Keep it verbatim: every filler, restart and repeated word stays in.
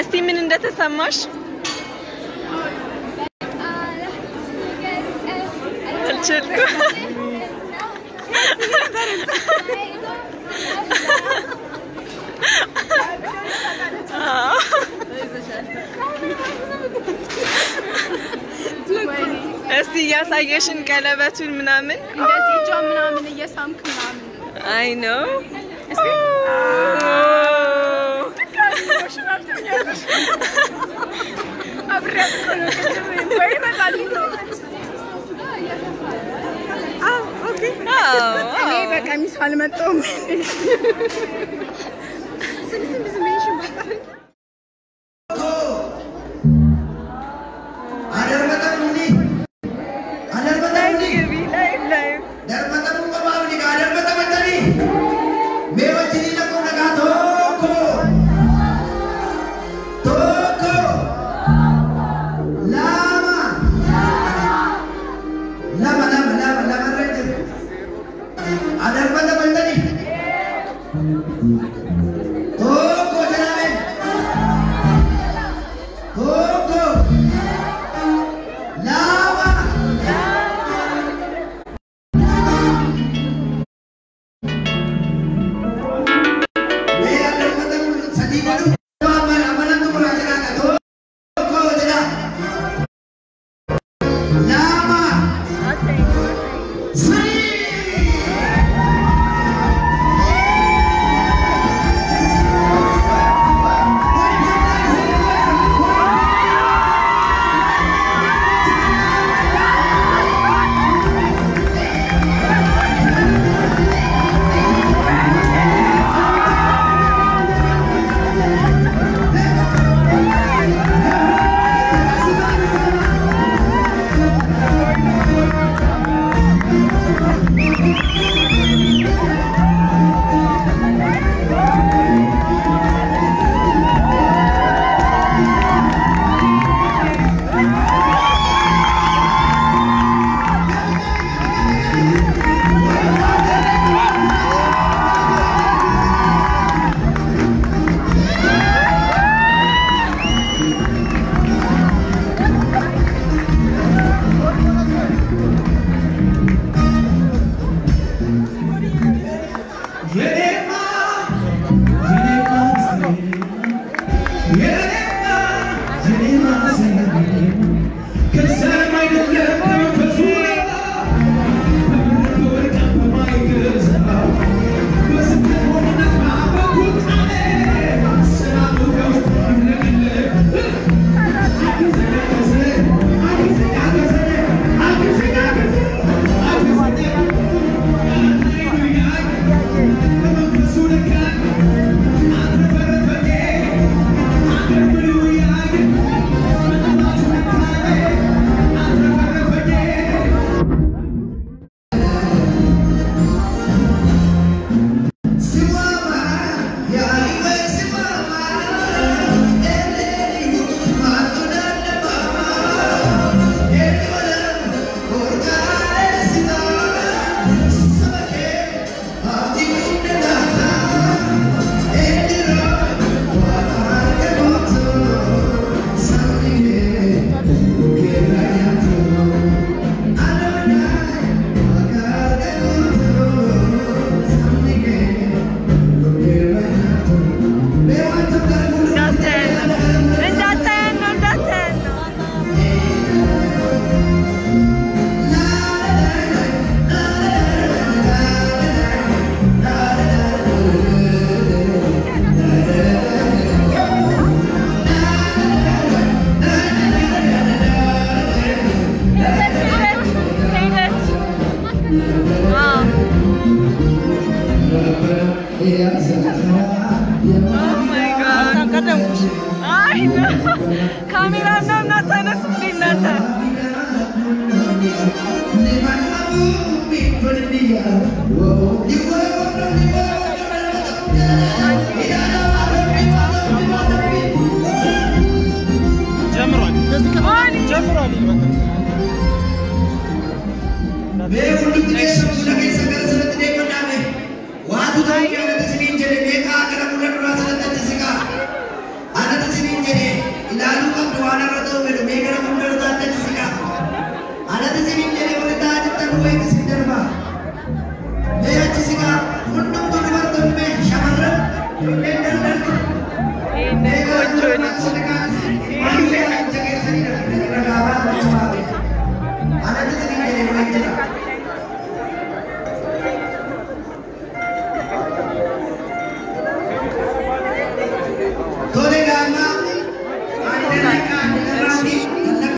Esti minunda tasammash? Esti yasageshin kalabatul minamin? Indazi jam minamin yasam kinamin. I know. Oh, okay. Oh, wow. Yeah!